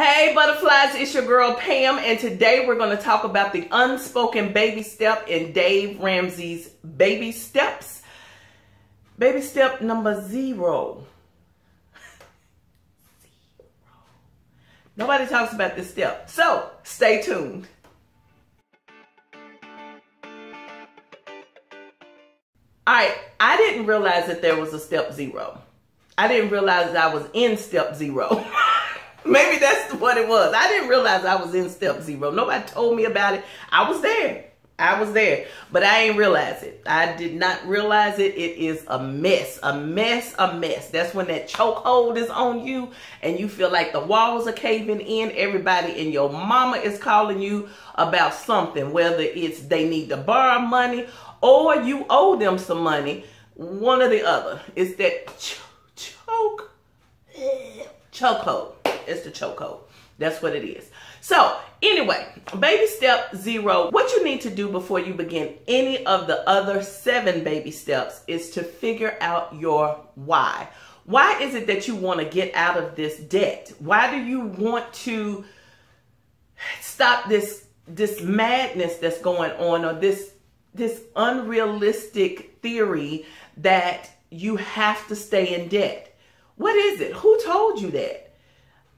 Hey butterflies, it's your girl Pam, and today we're going to talk about the unspoken baby step in Dave Ramsey's Baby Steps. Baby step number 0. Nobody talks about this step, so stay tuned. All right, I didn't realize that there was a step 0. I didn't realize that I was in step 0. Maybe that's what it was. I didn't realize I was in step 0. Nobody told me about it. I was there. But I ain't realize it. I did not realize it. It is a mess. That's when that chokehold is on you and you feel like the walls are caving in. Everybody and your mama is calling you about something, whether it's they need to borrow money or you owe them some money. One or the other. It's that chokehold. It's the chokehold. That's what it is. So anyway, baby step 0, what you need to do before you begin any of the other 7 baby steps is to figure out your why. Why is it that you want to get out of this debt? Why do you want to stop this madness that's going on, or this unrealistic theory that you have to stay in debt? What is it? Who told you that?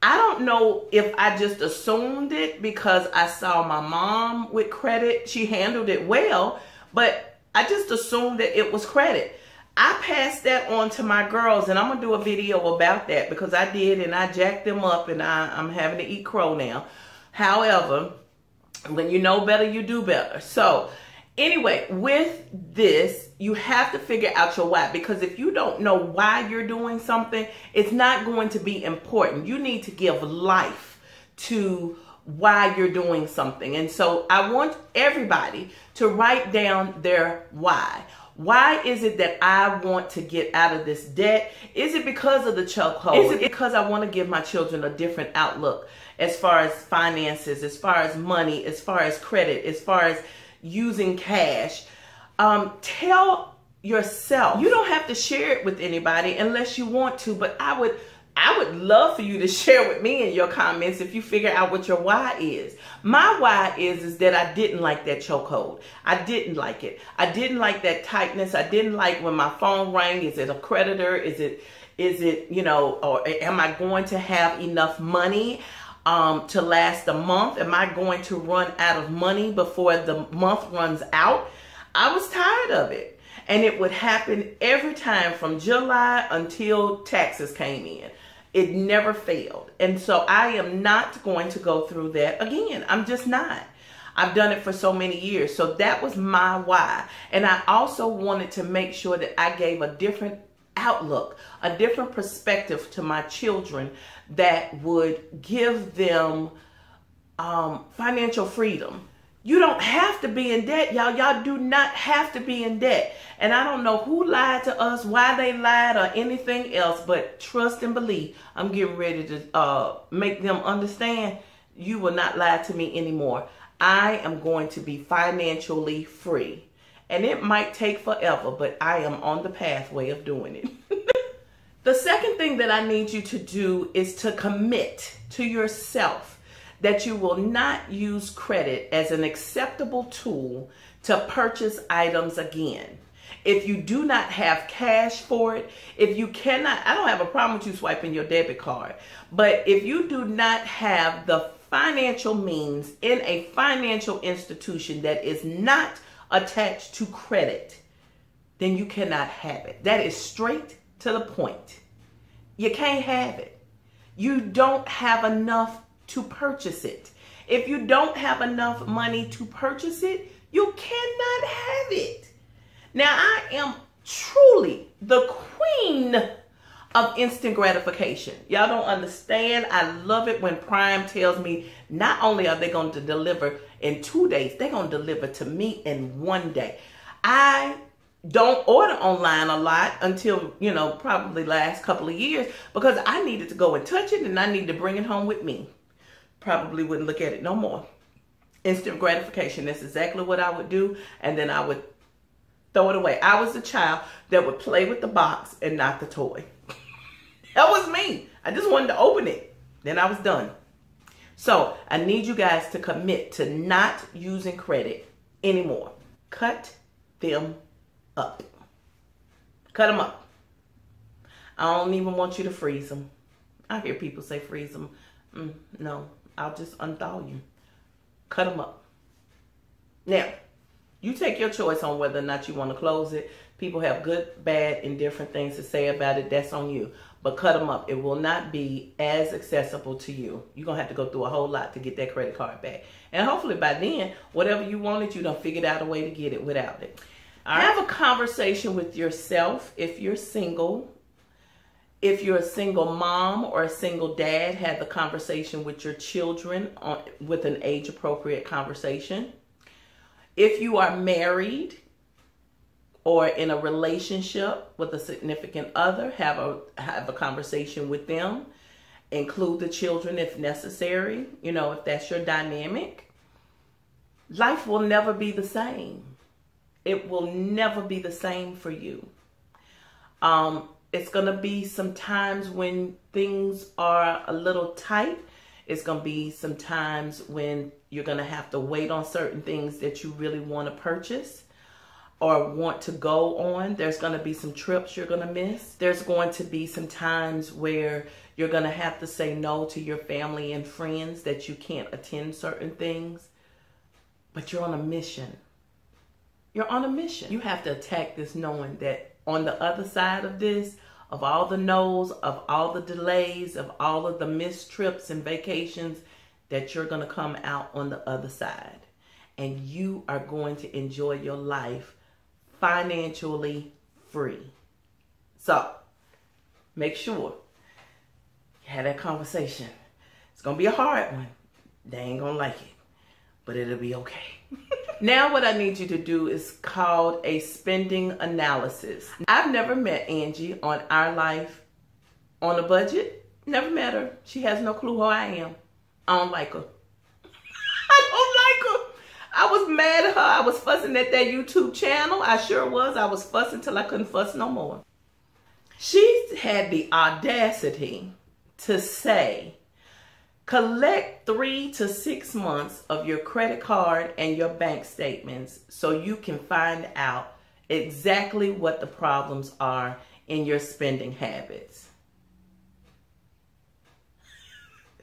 I don't know if I just assumed it because I saw my mom with credit. She handled it well, but I just assumed that it was credit. I passed that on to my girls, and I'm going to do a video about that because I did, and I jacked them up, and I'm having to eat crow now. However, when you know better, you do better. So anyway, with this, you have to figure out your why, because if you don't know why you're doing something, it's not going to be important. You need to give life to why you're doing something. And so I want everybody to write down their why. Why is it that I want to get out of this debt? Is it because of the chokehold? Is it because I want to give my children a different outlook as far as finances, as far as money, as far as credit, as far as using cash? Tell yourself. You don't have to share it with anybody unless you want to, but I would love for you to share with me in your comments if you figure out what your why is. My why is that I didn't like that chokehold. I didn't like it. I didn't like that tightness. I didn't like when my phone rang. Is it a creditor? Is it, you know, or am I going to have enough money to last a month? Am I going to run out of money before the month runs out? I was tired of it, and it would happen every time from July until taxes came in. It never failed, and so I am not going to go through that again. I'm just not. I've done it for so many years, so that was my why, and I also wanted to make sure that I gave a different outlook, a different perspective to my children that would give them financial freedom. You don't have to be in debt, y'all. Y'all do not have to be in debt. And I don't know who lied to us, why they lied, or anything else, but trust and believe, I'm getting ready to make them understand you will not lie to me anymore. I am going to be financially free. And it might take forever, but I am on the pathway of doing it. The second thing that I need you to do is to commit to yourself that you will not use credit as an acceptable tool to purchase items again. If you do not have cash for it, if you cannot, I don't have a problem with you swiping your debit card, but if you do not have the financial means in a financial institution that is not attached to credit, then you cannot have it. That is straight to the point. You can't have it. You don't have enough to purchase it. If you don't have enough money to purchase it, you cannot have it. Now, I am truly the queen of instant gratification. Y'all don't understand. I love it when Prime tells me not only are they going to deliver in 2 days, they're going to deliver to me in 1 day. I don't order online a lot until, you know, probably last couple of years, because I needed to go and touch it, and I needed to bring it home with me. Probably wouldn't look at it no more. Instant gratification. That's exactly what I would do. And then I would throw it away. I was a child that would play with the box and not the toy. That was me. I just wanted to open it. Then I was done. So I need you guys to commit to not using credit anymore. Cut them up. Cut them up. I don't even want you to freeze them. I hear people say freeze them. No, I'll just unthaw you. Cut them up. Now, you take your choice on whether or not you want to close it. People have good, bad, and different things to say about it. That's on you. But cut them up. It will not be as accessible to you. You're going to have to go through a whole lot to get that credit card back. And hopefully by then, whatever you wanted, you done figured out a way to get it without it. Right. Have a conversation with yourself if you're single. If you're a single mom or a single dad, have the conversation with your children with an age-appropriate conversation. If you are married or in a relationship with a significant other, have a conversation with them. Include the children if necessary, you know, if that's your dynamic. Life will never be the same. It will never be the same for you. It's going to be some times when things are a little tight. It's going to be some times when you're going to have to wait on certain things that you really want to purchase or want to go on. There's going to be some trips you're going to miss. There's going to be some times where you're going to have to say no to your family and friends that you can't attend certain things. But you're on a mission. You're on a mission. You have to attack this knowing that on the other side of this, of all the no's, of all the delays, of all of the missed trips and vacations, that you're going to come out on the other side. And you are going to enjoy your life financially free. So, make sure you have that conversation. It's going to be a hard one. They ain't going to like it. But it'll be okay. Now what I need you to do is called a spending analysis. I've never met Angie on Our Life on a Budget. Never met her. She has no clue who I am. I don't like her. I don't like her. I was mad at her. I was fussing at that YouTube channel. I sure was. I was fussing till I couldn't fuss no more. She had the audacity to say, collect 3 to 6 months of your credit card and your bank statements so you can find out exactly what the problems are in your spending habits.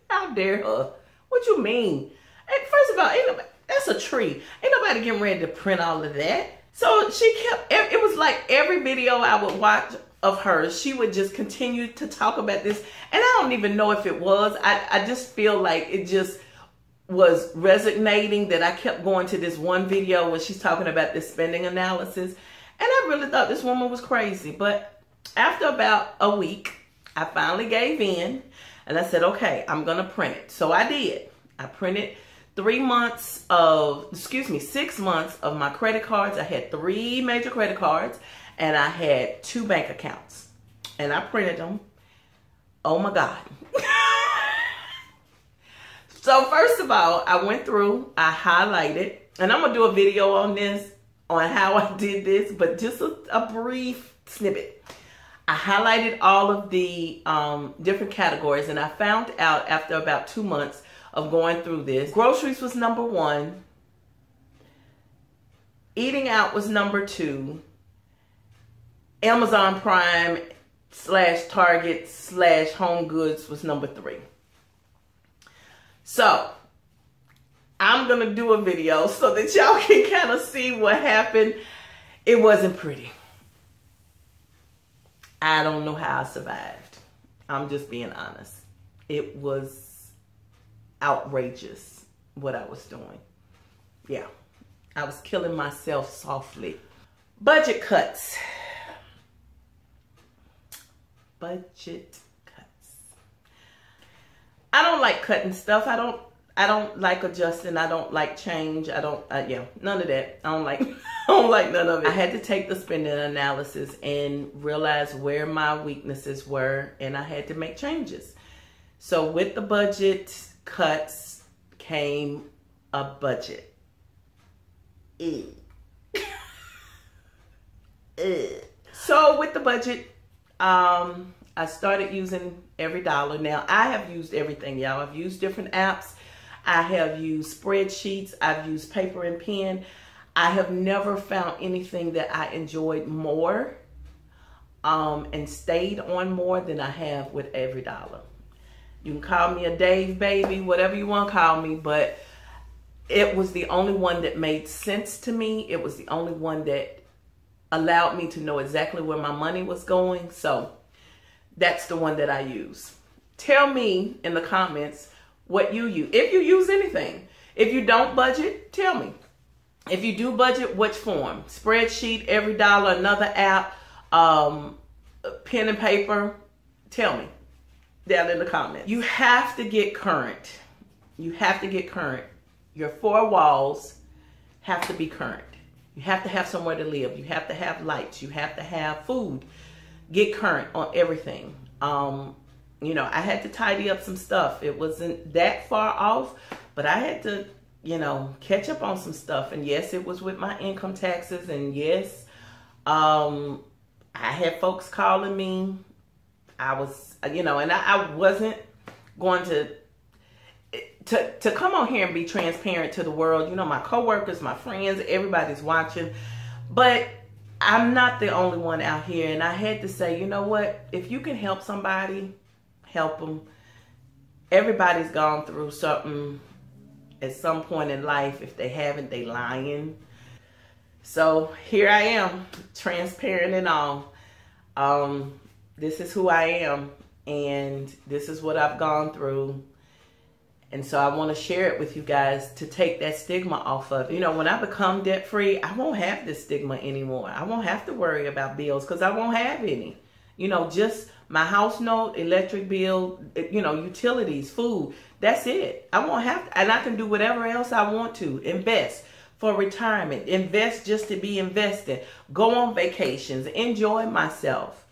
How dare her? What you mean? And first of all, ain't nobody, that's a tree. Ain't nobody getting ready to print all of that. So she kept, it was like every video I would watch of hers, she would just continue to talk about this, and I don't even know if it was, I just feel like it just was resonating that I kept going to this one video when she's talking about this spending analysis, and I really thought this woman was crazy. But after about a week, I finally gave in, and I said, okay, I'm gonna print it. So I did. I printed 3 months of, excuse me, 6 months of my credit cards. I had 3 major credit cards, and I had 2 bank accounts, and I printed them. Oh my God. So first of all, I went through, I highlighted, and I'm gonna do a video on this, on how I did this, but just a brief snippet. I highlighted all of the different categories, and I found out after about 2 months of going through this, groceries was number 1, eating out was number 2, Amazon Prime / Target / Home Goods was number 3. So I'm going to do a video so that y'all can kind of see what happened. It wasn't pretty. I don't know how I survived. I'm just being honest. It was outrageous what I was doing. Yeah, I was killing myself softly. Budget cuts. Budget cuts. I don't like cutting stuff. I don't like adjusting. I don't like change. I don't, yeah, none of that. I don't like none of it. I had to take the spending analysis and realize where my weaknesses were, and I had to make changes. So with the budget cuts came a budget. Ew. Ew. So with the budget, I started using EveryDollar. Now, I have used everything, y'all. I've used different apps. I have used spreadsheets. I've used paper and pen. I have never found anything that I enjoyed more and stayed on more than I have with EveryDollar. You can call me a Dave baby, whatever you want to call me, but it was the only one that made sense to me. It was the only one that allowed me to know exactly where my money was going. So that's the one that I use. Tell me in the comments what you use. If you use anything. If you don't budget, tell me. If you do budget, which form? Spreadsheet, EveryDollar, another app, pen and paper? Tell me down in the comments. You have to get current. You have to get current. Your four walls have to be current. You have to have somewhere to live. You have to have lights. You have to have food. Get current on everything. You know, I had to tidy up some stuff. It wasn't that far off, but I had to, you know, catch up on some stuff. And yes, it was with my income taxes. And yes, I had folks calling me. I was, you know, and I wasn't going to come on here and be transparent to the world. You know, my coworkers, my friends, everybody's watching, but I'm not the only one out here. And I had to say, you know what, if you can help somebody, help them. Everybody's gone through something at some point in life. If they haven't, they lying. So here I am, transparent and all. This is who I am, and this is what I've gone through. And so I want to share it with you guys to take that stigma off of. You know, when I become debt-free, I won't have this stigma anymore. I won't have to worry about bills because I won't have any. You know, just my house note, electric bill, you know, utilities, food. That's it. I won't have to, and I can do whatever else I want to. Invest for retirement. Invest just to be invested. Go on vacations. Enjoy myself.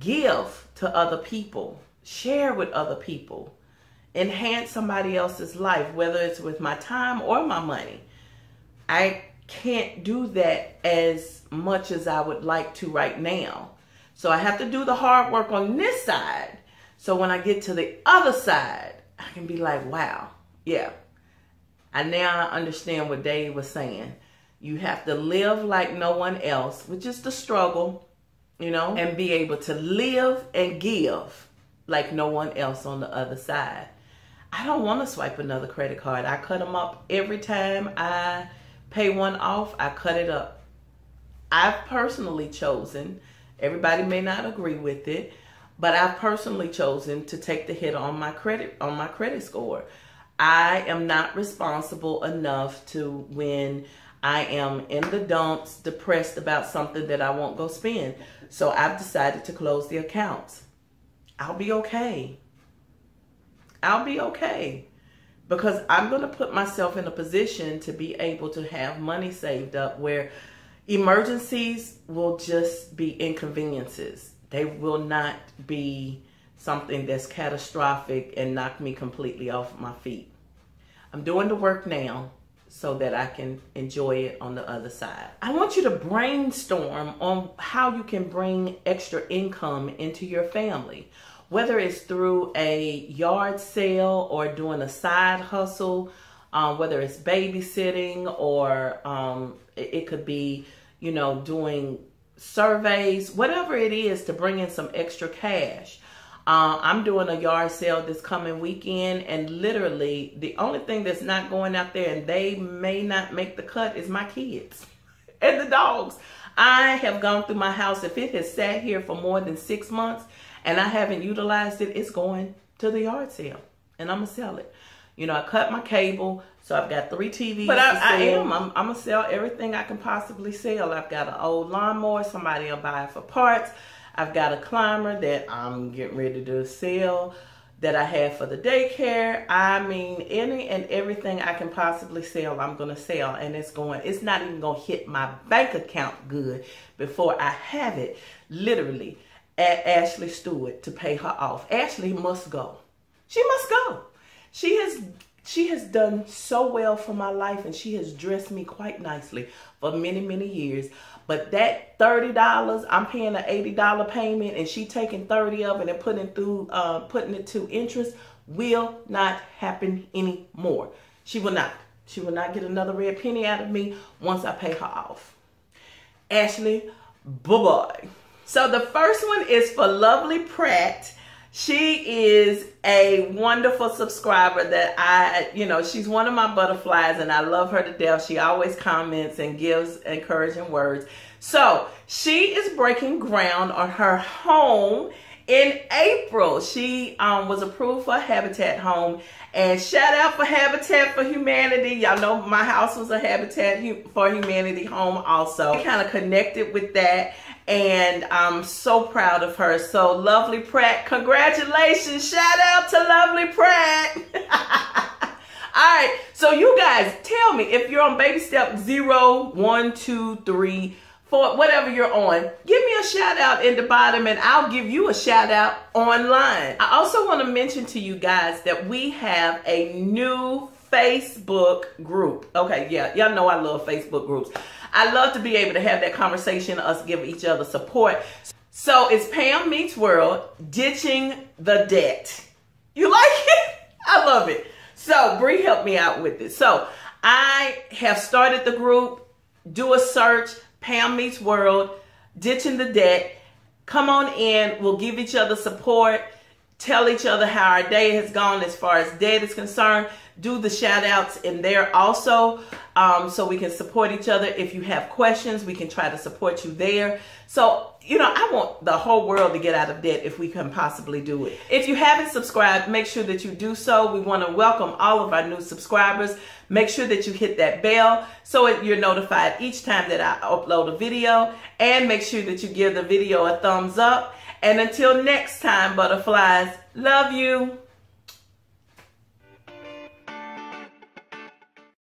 Give to other people. Share with other people. Enhance somebody else's life, whether it's with my time or my money. I can't do that as much as I would like to right now. So I have to do the hard work on this side. So when I get to the other side, I can be like, wow, yeah. I now understand what Dave was saying. You have to live like no one else, which is the struggle, you know, and be able to live and give like no one else on the other side. I don't want to swipe another credit card. I cut them up every time I pay one off. I cut it up. I've personally chosen, everybody may not agree with it, but I've personally chosen to take the hit on my credit score. I am not responsible enough to, when I am in the dumps, depressed about something, that I won't go spend. So I've decided to close the accounts. I'll be okay. I'll be okay, because I'm going to put myself in a position to be able to have money saved up where emergencies will just be inconveniences. They will not be something that's catastrophic and knock me completely off my feet. I'm doing the work now so that I can enjoy it on the other side. I want you to brainstorm on how you can bring extra income into your family. Whether it's through a yard sale or doing a side hustle, whether it's babysitting or it could be, you know, doing surveys, whatever it is to bring in some extra cash. I'm doing a yard sale this coming weekend, and literally the only thing that's not going out there and they may not make the cut is my kids and the dogs. I have gone through my house. If it has sat here for more than 6 months, and I haven't utilized it, it's going to the yard sale. And I'm going to sell it. You know, I cut my cable, so I've got 3 TVs but I'm going to sell everything I can possibly sell. I've got an old lawnmower. Somebody will buy it for parts. I've got a climber that I'm getting ready to sell that I have for the daycare. I mean, any and everything I can possibly sell, I'm going to sell. And it's not even going to hit my bank account good before I have it, literally, at Ashley Stewart to pay her off. Ashley must go. She must go. She has She has done so well for my life, and she has dressed me quite nicely for many, many years. But that $30, I'm paying an $80 payment, and she taking 30 of it and putting it to interest, will not happen anymore. She will not. She will not get another red penny out of me once I pay her off. Ashley, bye-bye. So the first one is for Lovely Pratt. She is a wonderful subscriber that she's one of my butterflies, and I love her to death. She always comments and gives encouraging words. So she is breaking ground on her home in April. She was approved for a Habitat home, and shout out for Habitat for Humanity. Y'all know my house was a Habitat for Humanity home also. I kind of connected with that, and I'm so proud of her. So Lovely Pratt, congratulations. Shout out to Lovely Pratt. All right, so you guys tell me if you're on Baby Step 0, 1, 2, 3, for whatever you're on, give me a shout out in the bottom, and I'll give you a shout out online. I also want to mention to you guys that we have a new Facebook group. Okay, yeah, y'all know I love Facebook groups. I love to be able to have that conversation, us give each other support. So it's Pam Meets World, Ditching the Debt. You like it? I love it. So Bree helped me out with it. So I have started the group. Do a search. Pam Meets World, Ditching the Debt. Come on in. We'll give each other support. Tell each other how our day has gone as far as debt is concerned. Do the shout outs in there also, so we can support each other. If you have questions, we can try to support you there. So, I want the whole world to get out of debt if we can possibly do it. If you haven't subscribed, make sure that you do so. We want to welcome all of our new subscribers. Make sure that you hit that bell so you're notified each time that I upload a video, and make sure that you give the video a thumbs up. And until next time, butterflies, love you.